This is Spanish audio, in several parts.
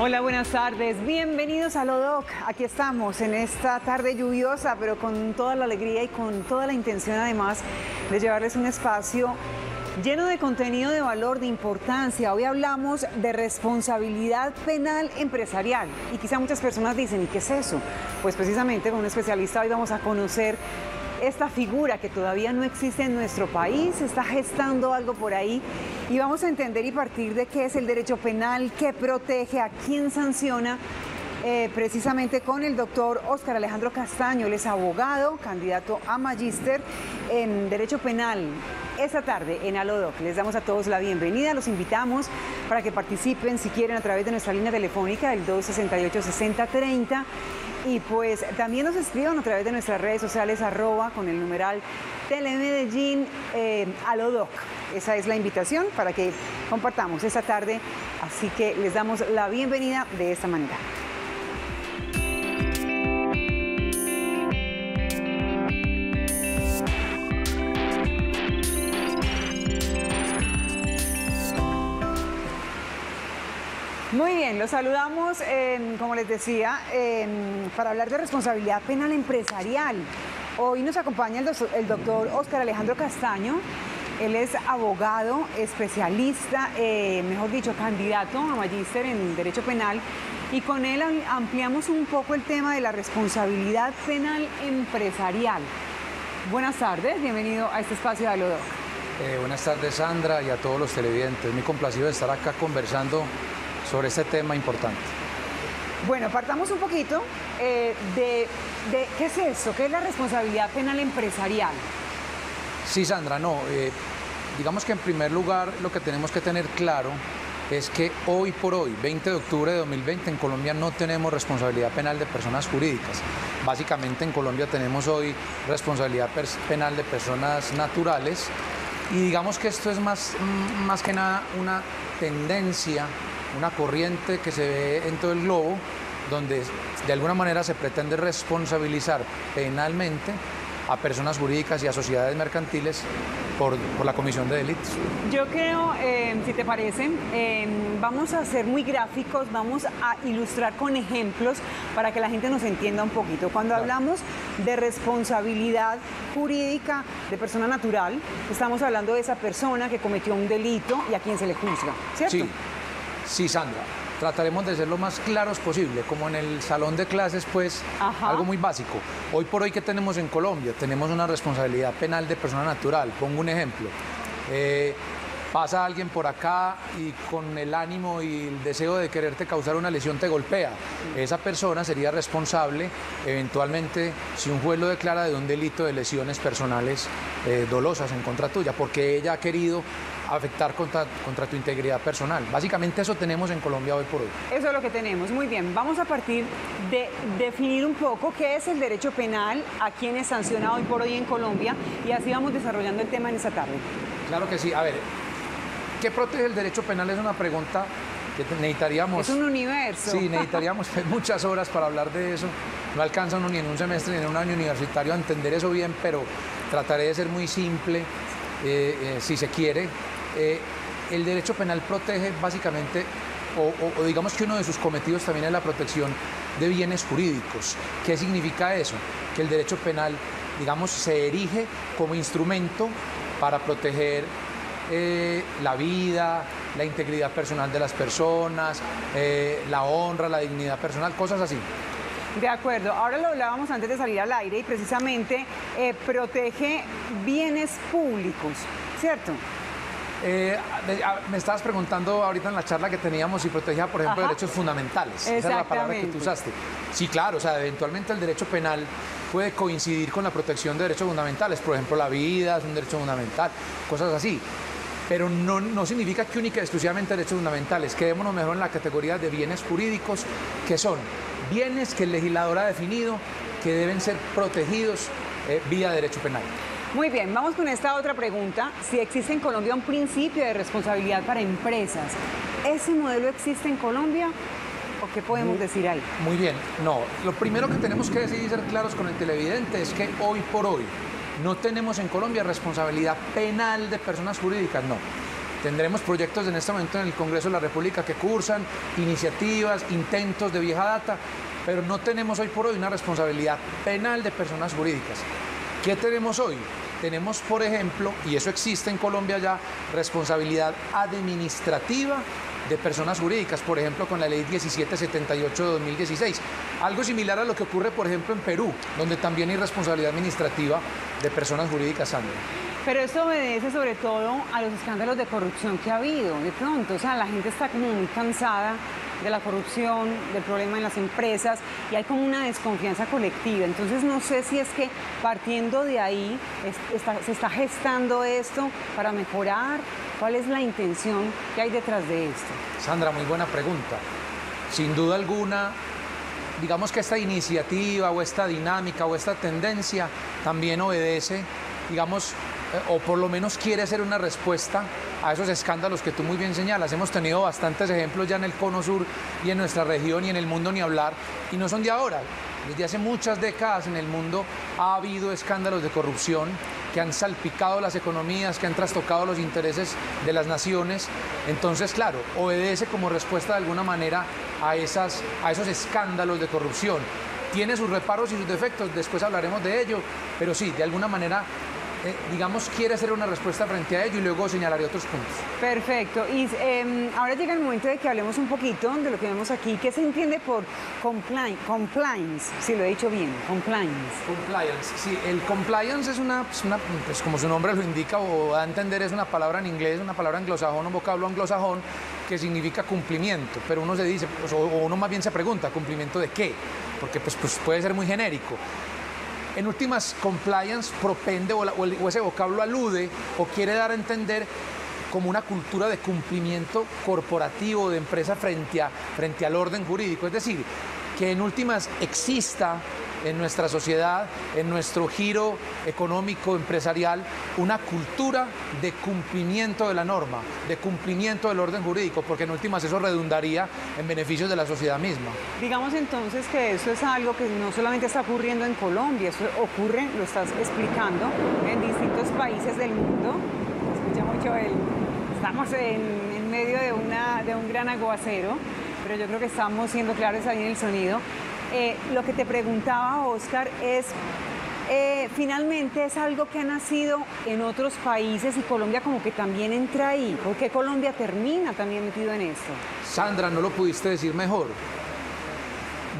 Hola, buenas tardes. Bienvenidos a Aló, Doc. Aquí estamos en esta tarde lluviosa, pero con toda la alegría y con toda la intención, además, de llevarles un espacio lleno de contenido de valor, de importancia. Hoy hablamos de responsabilidad penal empresarial. Y quizá muchas personas dicen, ¿y qué es eso? Pues precisamente con un especialista hoy vamos a conocer esta figura que todavía no existe en nuestro país. Se está gestando algo por ahí y vamos a entender y partir de qué es el derecho penal, qué protege, a quién sanciona, precisamente con el doctor Óscar Alejandro Castaño. Él es abogado, candidato a magíster en Derecho Penal. Esta tarde en Aló, Doc, les damos a todos la bienvenida, los invitamos para que participen si quieren a través de nuestra línea telefónica del 268-6030 y pues también nos escriban a través de nuestras redes sociales @ con el numeral Telemedellín Aló, Doc. Esa es la invitación para que compartamos esta tarde, así que les damos la bienvenida de esta manera. Muy bien, los saludamos, como les decía, para hablar de responsabilidad penal empresarial. Hoy nos acompaña el doctor Óscar Alejandro Castaño. Él es abogado, especialista, mejor dicho, candidato a magíster en Derecho Penal. Y con él ampliamos un poco el tema de la responsabilidad penal empresarial. Buenas tardes, bienvenido a este espacio de Aló, Doc. Buenas tardes, Sandra, y a todos los televidentes. Muy complacido de estar acá conversando sobre este tema importante. Bueno, partamos un poquito de qué es eso, qué es la responsabilidad penal empresarial. Sí, Sandra, no, digamos que en primer lugar lo que tenemos que tener claro es que hoy por hoy, 20 de octubre de 2020, en Colombia no tenemos responsabilidad penal de personas jurídicas. Básicamente en Colombia tenemos hoy responsabilidad penal de personas naturales y digamos que esto es más que nada una tendencia, una corriente que se ve en todo el globo, donde de alguna manera se pretende responsabilizar penalmente a personas jurídicas y a sociedades mercantiles por la comisión de delitos. Yo creo, si te parece, vamos a ser muy gráficos, vamos a ilustrar con ejemplos para que la gente nos entienda un poquito. Cuando hablamos de responsabilidad jurídica de persona natural, estamos hablando de esa persona que cometió un delito y a quien se le juzga, ¿cierto? Sí. Sí, Sandra, trataremos de ser lo más claros posible, como en el salón de clases, pues, ajá, algo muy básico. Hoy por hoy, ¿qué tenemos en Colombia? Tenemos una responsabilidad penal de persona natural. Pongo un ejemplo. Pasa alguien por acá y con el ánimo y el deseo de quererte causar una lesión te golpea. Esa persona sería responsable, eventualmente, si un juez lo declara, de un delito de lesiones personales dolosas en contra tuya, porque ella ha querido afectar contra tu integridad personal. Básicamente eso tenemos en Colombia hoy por hoy. Eso es lo que tenemos. Muy bien, vamos a partir de definir un poco qué es el derecho penal, a quiénes sanciona hoy por hoy en Colombia, y así vamos desarrollando el tema en esta tarde. Claro que sí. A ver, ¿qué protege el derecho penal? Es una pregunta que necesitaríamos... Es un universo. Sí, necesitaríamos muchas horas para hablar de eso. No alcanza uno ni en un semestre ni en un año universitario a entender eso bien, pero trataré de ser muy simple, si se quiere. El derecho penal protege básicamente, o digamos que uno de sus cometidos también es la protección de bienes jurídicos. ¿Qué significa eso? Que el derecho penal, digamos, se erige como instrumento para proteger la vida, la integridad personal de las personas, la honra, la dignidad personal, cosas así. De acuerdo, ahora lo hablábamos antes de salir al aire y precisamente protege bienes públicos, ¿cierto? Me estabas preguntando ahorita en la charla que teníamos si protegía, por ejemplo, ajá, derechos fundamentales. Esa es la palabra que tú usaste. Sí, claro, o sea, eventualmente el derecho penal puede coincidir con la protección de derechos fundamentales. Por ejemplo, la vida es un derecho fundamental, cosas así. Pero no significa que única y exclusivamente derechos fundamentales. Quedémonos mejor en la categoría de bienes jurídicos, que son bienes que el legislador ha definido que deben ser protegidos vía derecho penal. Muy bien, vamos con esta otra pregunta. Si existe en Colombia un principio de responsabilidad para empresas, ¿ese modelo existe en Colombia o qué podemos decir ahí? Muy bien, no. Lo primero que tenemos que decir y ser claros con el televidente es que hoy por hoy no tenemos en Colombia responsabilidad penal de personas jurídicas, no. Tendremos proyectos en este momento en el Congreso de la República que cursan, iniciativas, intentos de vieja data, pero no tenemos hoy por hoy una responsabilidad penal de personas jurídicas. ¿Qué tenemos hoy? Tenemos, por ejemplo, y eso existe en Colombia ya, responsabilidad administrativa de personas jurídicas, por ejemplo, con la ley 1778 de 2016. Algo similar a lo que ocurre, por ejemplo, en Perú, donde también hay responsabilidad administrativa de personas jurídicas, Sandra. Pero esto obedece sobre todo a los escándalos de corrupción que ha habido, de pronto, o sea, la gente está como muy cansada de la corrupción, del problema en las empresas, y hay como una desconfianza colectiva. Entonces no sé si es que partiendo de ahí se está gestando esto para mejorar. ¿Cuál es la intención que hay detrás de esto? Sandra, muy buena pregunta. Sin duda alguna, digamos que esta iniciativa o esta dinámica o esta tendencia también obedece, digamos, o por lo menos quiere ser una respuesta a esos escándalos que tú muy bien señalas. Hemos tenido bastantes ejemplos ya en el Cono Sur y en nuestra región y en el mundo ni hablar, y no son de ahora. Desde hace muchas décadas en el mundo ha habido escándalos de corrupción que han salpicado las economías, que han trastocado los intereses de las naciones. Entonces, claro, obedece como respuesta de alguna manera a esos escándalos de corrupción. Tiene sus reparos y sus defectos, después hablaremos de ello, pero sí, de alguna manera, digamos, quiere hacer una respuesta frente a ello y luego señalaré otros puntos. Perfecto. Y ahora llega el momento de que hablemos un poquito de lo que vemos aquí. ¿Qué se entiende por compliance? Si lo he dicho bien, compliance. Compliance, sí. El compliance es una pues como su nombre lo indica o da a entender, es una palabra en inglés, una palabra anglosajón, un vocablo anglosajón que significa cumplimiento. Pero uno se dice, pues, o uno más bien se pregunta, ¿cumplimiento de qué? Porque pues puede ser muy genérico. En últimas, compliance propende o ese vocablo alude o quiere dar a entender como una cultura de cumplimiento corporativo de empresa frente al orden jurídico. Es decir, que en últimas exista en nuestra sociedad, en nuestro giro económico, empresarial, una cultura de cumplimiento de la norma, de cumplimiento del orden jurídico, porque en últimas eso redundaría en beneficios de la sociedad misma. Digamos entonces que eso es algo que no solamente está ocurriendo en Colombia, eso ocurre, lo estás explicando, en distintos países del mundo. Escucha mucho estamos en medio de un gran aguacero, pero yo creo que estamos siendo claros ahí en el sonido. Lo que te preguntaba, Óscar, es finalmente es algo que ha nacido en otros países y Colombia como que también entra ahí. ¿Por qué Colombia termina también metido en esto? Sandra, no lo pudiste decir mejor.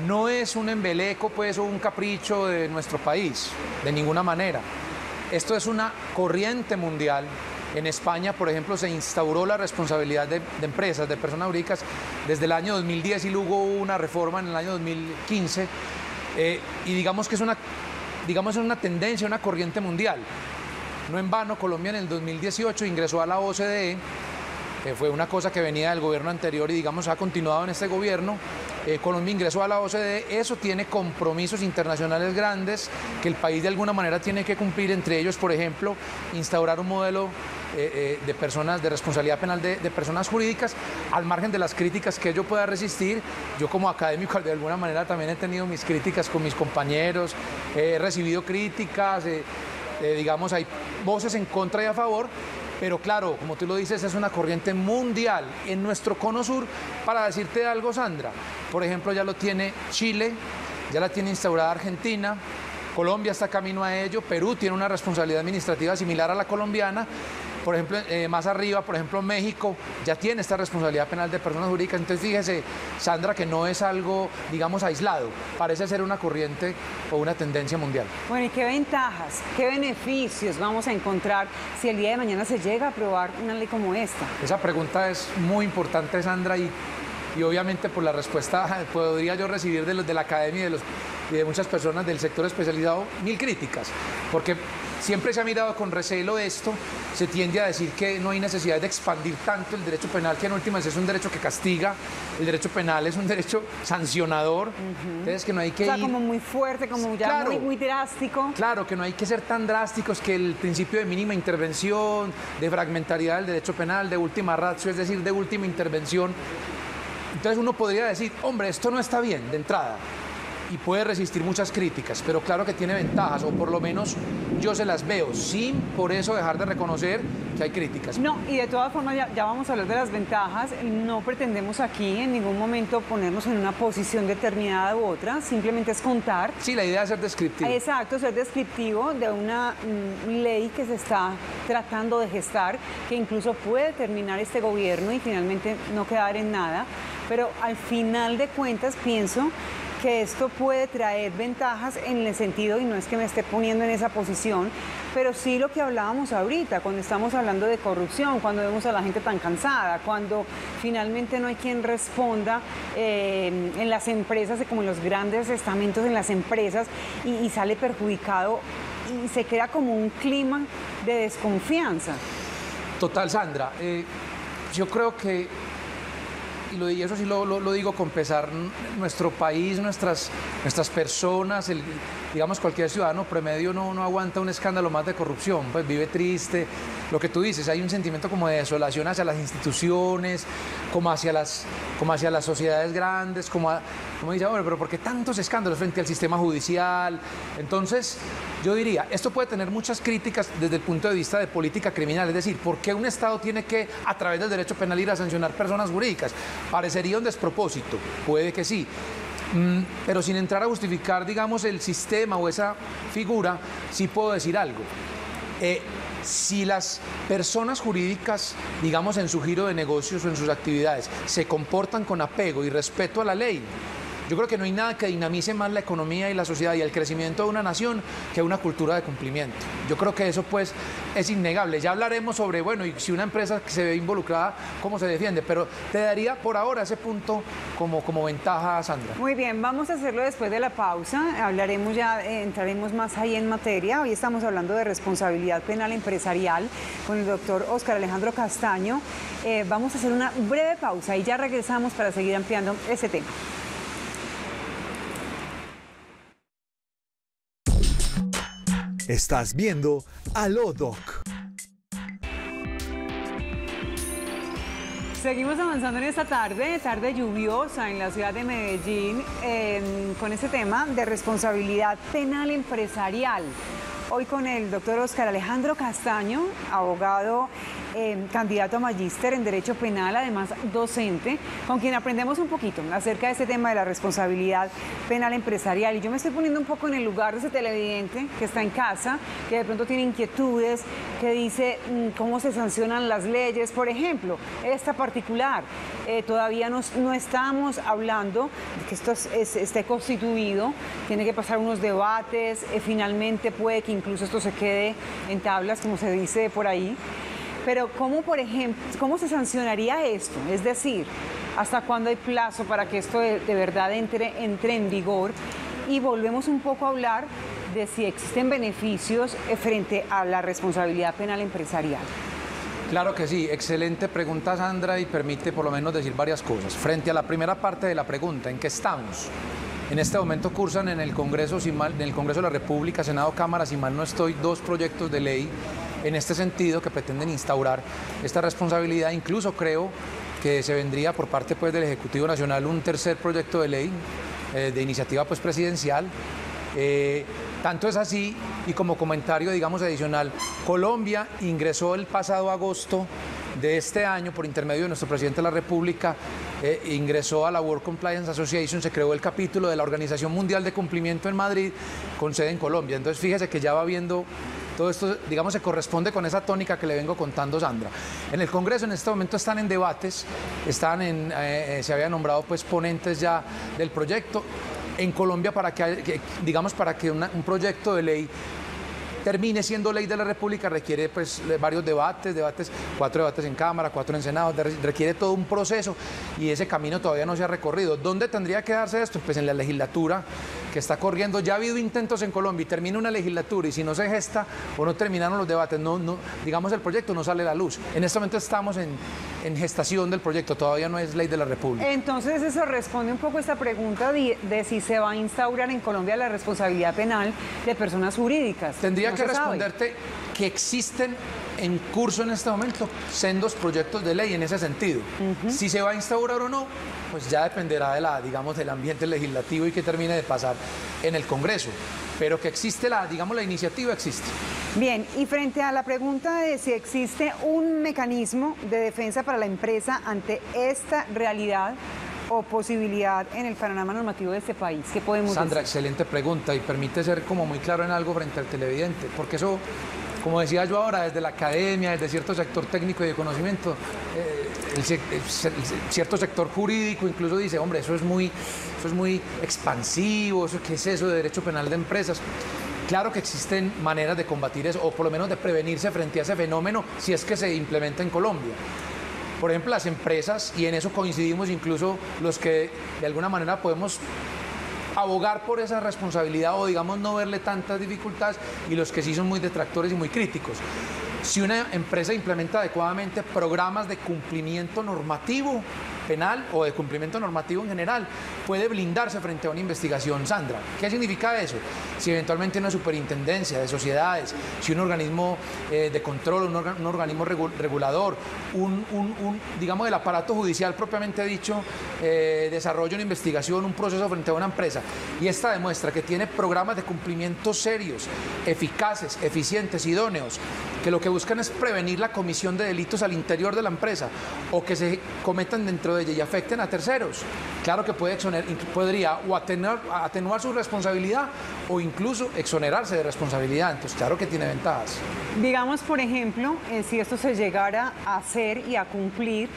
No es un embeleco, pues, o un capricho de nuestro país, de ninguna manera. Esto es una corriente mundial. En España, por ejemplo, se instauró la responsabilidad de empresas, de personas jurídicas, desde el año 2010 y luego hubo una reforma en el año 2015. Y digamos que es una tendencia, una corriente mundial. No en vano, Colombia en el 2018 ingresó a la OCDE, que fue una cosa que venía del gobierno anterior y, digamos, ha continuado en este gobierno. Colombia ingresó a la OCDE, eso tiene compromisos internacionales grandes que el país de alguna manera tiene que cumplir, entre ellos, por ejemplo, instaurar un modelo de responsabilidad penal de personas jurídicas, al margen de las críticas que yo pueda resistir. Yo como académico de alguna manera también he tenido mis críticas con mis compañeros, he recibido críticas, digamos, hay voces en contra y a favor. Pero claro, como tú lo dices, es una corriente mundial en nuestro Cono Sur. Para decirte algo, Sandra, por ejemplo, ya lo tiene Chile, ya la tiene instaurada Argentina, Colombia está camino a ello, Perú tiene una responsabilidad administrativa similar a la colombiana, por ejemplo, más arriba, por ejemplo, México ya tiene esta responsabilidad penal de personas jurídicas. Entonces fíjese, Sandra, que no es algo, digamos, aislado, parece ser una corriente o una tendencia mundial. Bueno, ¿y qué ventajas, qué beneficios vamos a encontrar si el día de mañana se llega a aprobar una ley como esta? Esa pregunta es muy importante, Sandra, y obviamente por la respuesta podría yo recibir de la academia y de muchas personas del sector especializado mil críticas, porque siempre se ha mirado con recelo esto, se tiende a decir que no hay necesidad de expandir tanto el derecho penal, que en últimas es un derecho que castiga, el derecho penal es un derecho sancionador, entonces que no hay que ir... O sea, como muy fuerte, como ya claro, muy drástico. Claro, que no hay que ser tan drásticos, que el principio de mínima intervención, de fragmentariedad del derecho penal, de última ratio, es decir, de última intervención. Entonces uno podría decir, hombre, esto no está bien de entrada. y puede resistir muchas críticas, pero claro que tiene ventajas, o por lo menos yo se las veo, sin por eso dejar de reconocer que hay críticas. No, y de todas formas ya vamos a hablar de las ventajas. No pretendemos aquí en ningún momento ponernos en una posición determinada u otra, simplemente es contar. Sí, la idea es ser descriptivo. Exacto, ser descriptivo de una ley que se está tratando de gestar, que incluso puede terminar este gobierno y finalmente no quedar en nada, pero al final de cuentas pienso que esto puede traer ventajas en el sentido, y no es que me esté poniendo en esa posición, pero sí lo que hablábamos ahorita, cuando estamos hablando de corrupción, cuando vemos a la gente tan cansada, cuando finalmente no hay quien responda en las empresas, como en los grandes estamentos en las empresas, y sale perjudicado y se queda como un clima de desconfianza. Total, Sandra. Yo creo que, y eso sí lo digo con pesar, nuestro país, nuestras personas, digamos cualquier ciudadano promedio no aguanta un escándalo más de corrupción, pues vive triste. Lo que tú dices, hay un sentimiento como de desolación hacia las instituciones, como hacia las sociedades grandes, como dice, hombre, pero ¿por qué tantos escándalos frente al sistema judicial? Entonces, yo diría, esto puede tener muchas críticas desde el punto de vista de política criminal, es decir, ¿por qué un Estado tiene que, a través del derecho penal, ir a sancionar personas jurídicas? Parecería un despropósito, puede que sí, pero sin entrar a justificar, digamos, el sistema o esa figura, sí puedo decir algo. Si las personas jurídicas, digamos, en su giro de negocios o en sus actividades, se comportan con apego y respeto a la ley, yo creo que no hay nada que dinamice más la economía y la sociedad y el crecimiento de una nación que una cultura de cumplimiento. Yo creo que eso, pues, es innegable. Ya hablaremos sobre, bueno, y si una empresa se ve involucrada, cómo se defiende, pero te daría por ahora ese punto como ventaja, Sandra. Muy bien, vamos a hacerlo después de la pausa. Hablaremos ya, entraremos más ahí en materia. Hoy estamos hablando de responsabilidad penal empresarial con el doctor Óscar Alejandro Castaño. Vamos a hacer una breve pausa y ya regresamos para seguir ampliando ese tema. Estás viendo Aló, Doc. Seguimos avanzando en esta tarde lluviosa en la ciudad de Medellín, con este tema de responsabilidad penal empresarial. Hoy con el doctor Óscar Alejandro Castaño, abogado, candidato a magíster en Derecho Penal, además docente, con quien aprendemos un poquito acerca de este tema de la responsabilidad penal empresarial. Y yo me estoy poniendo un poco en el lugar de ese televidente que está en casa, que de pronto tiene inquietudes, que dice cómo se sancionan las leyes. Por ejemplo, esta particular, todavía no estamos hablando de que esto esté constituido, tiene que pasar unos debates, finalmente puede que incluso esto se quede en tablas, como se dice por ahí. Pero ¿cómo, por ejemplo, cómo se sancionaría esto? Es decir, ¿hasta cuándo hay plazo para que esto de verdad entre en vigor? Y volvemos un poco a hablar de si existen beneficios frente a la responsabilidad penal empresarial. Claro que sí, excelente pregunta, Sandra, y permite por lo menos decir varias cosas. Frente a la primera parte de la pregunta, ¿en qué estamos? En este momento cursan en el Congreso, en el Congreso de la República, Senado, Cámara, si mal no estoy, 2 proyectos de ley en este sentido que pretenden instaurar esta responsabilidad. Incluso creo que se vendría por parte, pues, del Ejecutivo Nacional un tercer proyecto de ley de iniciativa, pues, presidencial. Tanto es así, y como comentario, digamos, adicional, Colombia ingresó el pasado agosto de este año, por intermedio de nuestro presidente de la República, ingresó a la World Compliance Association, se creó el capítulo de la Organización Mundial de Cumplimiento en Madrid, con sede en Colombia. Entonces, fíjese que ya va viendo todo esto, digamos, se corresponde con esa tónica que le vengo contando, Sandra. En el Congreso en este momento están en debates, se había nombrado, pues, ponentes ya del proyecto. En Colombia, para que un proyecto de ley termine siendo ley de la República, requiere, pues, varios debates, 4 debates en Cámara, 4 en Senado, requiere todo un proceso, y ese camino todavía no se ha recorrido. ¿Dónde tendría que darse esto? Pues en la legislatura que está corriendo. Ya ha habido intentos en Colombia, y termina una legislatura, y si no se gesta o no terminaron los debates, digamos, el proyecto no sale a la luz. En este momento estamos en gestación del proyecto, todavía no es ley de la República. Entonces, eso responde un poco a esta pregunta de si se va a instaurar en Colombia la responsabilidad penal de personas jurídicas. Tendría que responderte que existen en curso en este momento sendos proyectos de ley en ese sentido. Si se va a instaurar o no, pues ya dependerá de la, digamos, del ambiente legislativo y que termine de pasar en el Congreso. Pero que existe la, digamos, la iniciativa existe. Bien, y frente a la pregunta de si existe un mecanismo de defensa para la empresa ante esta realidad o posibilidad en el panorama normativo de este país, ¿qué podemos decir? Sandra, excelente pregunta, y permite ser como muy claro en algo frente al televidente, porque eso, como decía yo ahora, desde la academia, desde cierto sector técnico y de conocimiento, cierto sector jurídico incluso dice, hombre, eso es muy expansivo, eso, ¿qué es eso de derecho penal de empresas? Claro que existen maneras de combatir eso, o por lo menos de prevenirse frente a ese fenómeno, si es que se implementa en Colombia. Por ejemplo, las empresas, y en eso coincidimos incluso los que de alguna manera podemos abogar por esa responsabilidad o, digamos, no verle tantas dificultades, y los que sí son muy detractores y muy críticos. Si una empresa implementa adecuadamente programas de cumplimiento normativo penal o de cumplimiento normativo en general, puede blindarse frente a una investigación, Sandra. ¿Qué significa eso? Si eventualmente una superintendencia de sociedades, si un organismo de control, un organismo regulador, digamos, el aparato judicial propiamente dicho, desarrolla una investigación, un proceso frente a una empresa, y esta demuestra que tiene programas de cumplimiento serios, eficaces, eficientes, idóneos, que lo que buscan es prevenir la comisión de delitos al interior de la empresa o que se cometan dentro de ella y afecten a terceros. Claro que puede podría o atenuar su responsabilidad o incluso exonerarse de responsabilidad. Entonces, claro que tiene ventajas. Digamos, por ejemplo, si esto se llegara a hacer y a cumplir,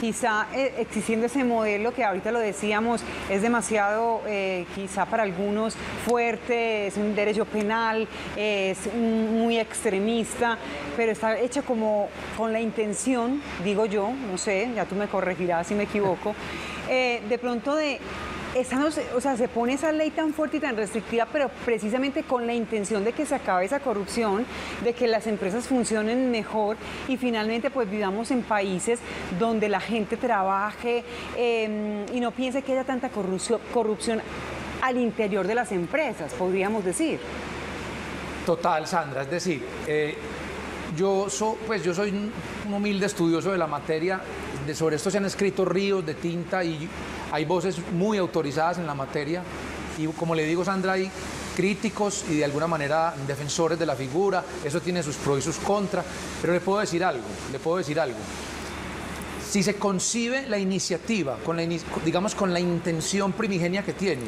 quizá existiendo ese modelo que ahorita lo decíamos, es demasiado, quizá para algunos, fuerte, es un derecho penal, es muy extremista, pero está hecho como con la intención, digo yo, no sé, ya tú me corregirás si me equivoco, de pronto de... o sea, se pone esa ley tan fuerte y tan restrictiva, pero precisamente con la intención de que se acabe esa corrupción, de que las empresas funcionen mejor y finalmente pues vivamos en países donde la gente trabaje y no piense que haya tanta corrupción al interior de las empresas, podríamos decir. Total, Sandra, es decir, yo soy un humilde estudioso de la materia, sobre esto se han escrito ríos de tinta y hay voces muy autorizadas en la materia y, como le digo, Sandra, hay críticos y de alguna manera defensores de la figura. Eso tiene sus pros y sus contras, pero le puedo decir algo, Si se concibe la iniciativa, con la intención primigenia que tiene,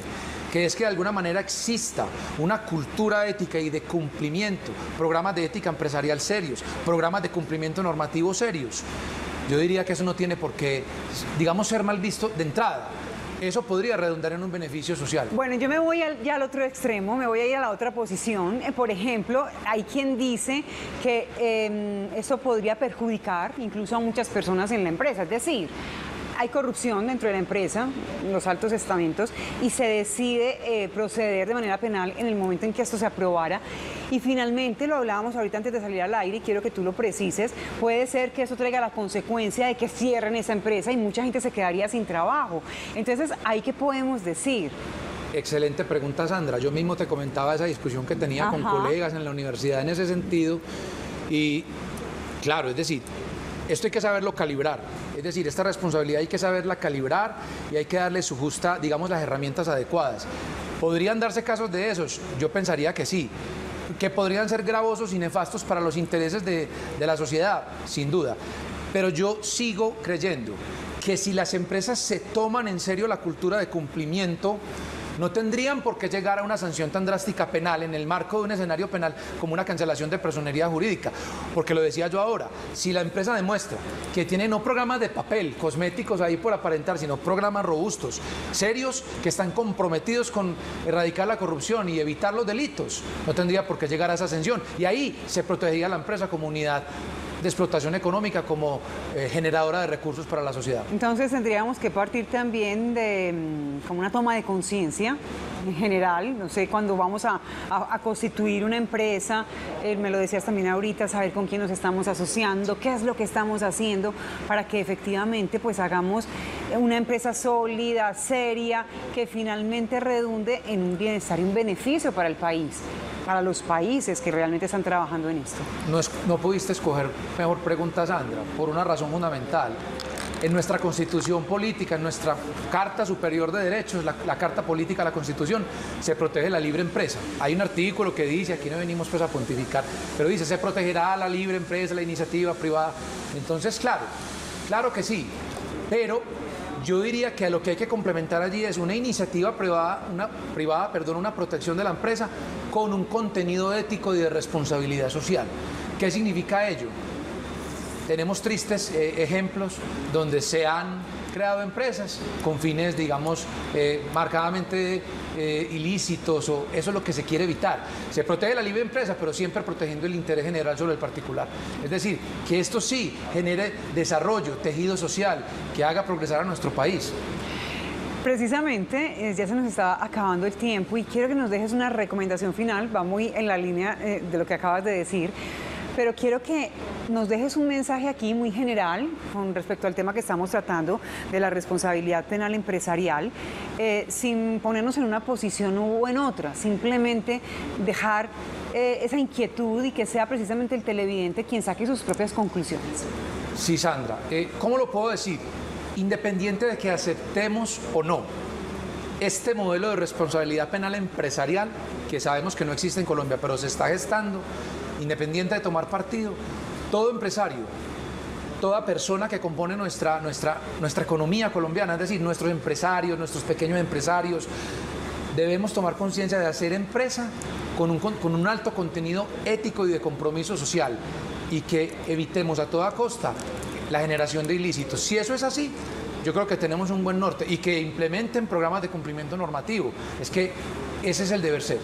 que es que de alguna manera exista una cultura ética y de cumplimiento, programas de ética empresarial serios, programas de cumplimiento normativo serios, yo diría que eso no tiene por qué, digamos, ser mal visto de entrada. Eso podría redundar en un beneficio social. Bueno, yo me voy ya al otro extremo, me voy a ir a la otra posición. Por ejemplo, hay quien dice que eso podría perjudicar incluso a muchas personas en la empresa. Es decir, hay corrupción dentro de la empresa, los altos estamentos, y se decide proceder de manera penal en el momento en que esto se aprobara. Y finalmente, lo hablábamos ahorita antes de salir al aire, y quiero que tú lo precises, puede ser que eso traiga la consecuencia de que cierren esa empresa y mucha gente se quedaría sin trabajo. Entonces, ¿ahí qué podemos decir? Excelente pregunta, Sandra. Yo mismo te comentaba esa discusión que tenía con colegas en la universidad en ese sentido. Y claro, es decir, esto hay que saberlo calibrar. Es decir, esta responsabilidad hay que saberla calibrar y hay que darle su justa, digamos, las herramientas adecuadas. ¿Podrían darse casos de esos? Yo pensaría que sí. ¿Que podrían ser gravosos y nefastos para los intereses de la sociedad? Sin duda. Pero yo sigo creyendo que si las empresas se toman en serio la cultura de cumplimiento, no tendrían por qué llegar a una sanción tan drástica penal en el marco de un escenario penal como una cancelación de personería jurídica. Porque lo decía yo ahora, si la empresa demuestra que tiene no programas de papel, cosméticos ahí por aparentar, sino programas robustos, serios, que están comprometidos con erradicar la corrupción y evitar los delitos, no tendría por qué llegar a esa sanción. Y ahí se protegería a la empresa como unidad de explotación económica, como generadora de recursos para la sociedad. Entonces tendríamos que partir también de como una toma de conciencia en general, no sé, cuando vamos a constituir una empresa, me lo decías también ahorita, saber con quién nos estamos asociando, qué es lo que estamos haciendo para que efectivamente pues hagamos una empresa sólida, seria, que finalmente redunde en un bienestar y un beneficio para el país. para los países que realmente están trabajando en esto? No pudiste escoger mejor pregunta, Sandra, por una razón fundamental. En nuestra Constitución política, en nuestra Carta Superior de Derechos, la Carta Política de la Constitución, se protege la libre empresa. Hay un artículo que dice, aquí no venimos pues a pontificar, pero dice, se protegerá la libre empresa, la iniciativa privada. Entonces, claro que sí, pero yo diría que lo que hay que complementar allí es una iniciativa privada, una protección de la empresa con un contenido ético y de responsabilidad social. ¿Qué significa ello? Tenemos tristes ejemplos donde se han creado empresas con fines, digamos, marcadamente ilícitos, o eso es lo que se quiere evitar. Se protege la libre empresa, pero siempre protegiendo el interés general sobre el particular. Es decir, que esto sí genere desarrollo, tejido social, que haga progresar a nuestro país. Precisamente, ya se nos está acabando el tiempo y quiero que nos dejes una recomendación final, va muy en la línea de lo que acabas de decir, pero quiero que nos dejes un mensaje aquí muy general con respecto al tema que estamos tratando de la responsabilidad penal empresarial, sin ponernos en una posición o en otra, simplemente dejar esa inquietud y que sea precisamente el televidente quien saque sus propias conclusiones. Sí, Sandra, ¿cómo lo puedo decir? Independiente de que aceptemos o no este modelo de responsabilidad penal empresarial, que sabemos que no existe en Colombia, pero se está gestando, independiente de tomar partido, todo empresario, toda persona que compone nuestra economía colombiana, es decir, nuestros empresarios, nuestros pequeños empresarios, debemos tomar conciencia de hacer empresa con un alto contenido ético y de compromiso social, y que evitemos a toda costa la generación de ilícitos. Si eso es así, yo creo que tenemos un buen norte, y que implementen programas de cumplimiento normativo. Es que ese es el deber ser.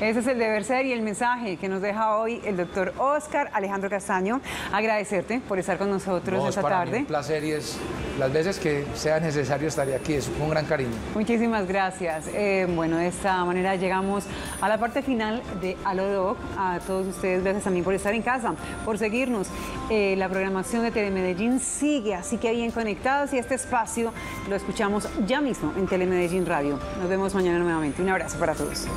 Ese es el deber ser y el mensaje que nos deja hoy el doctor Óscar Alejandro Castaño. Agradecerte por estar con nosotros esta tarde. Para mí un placer, y es las veces que sea necesario estaré aquí, es un gran cariño. Muchísimas gracias. Bueno, de esta manera llegamos a la parte final de Aló, Doc. A todos ustedes, gracias también por estar en casa, por seguirnos. La programación de Telemedellín sigue, así que bien conectados, y este espacio lo escuchamos ya mismo en Telemedellín Radio. Nos vemos mañana nuevamente. Un abrazo para todos.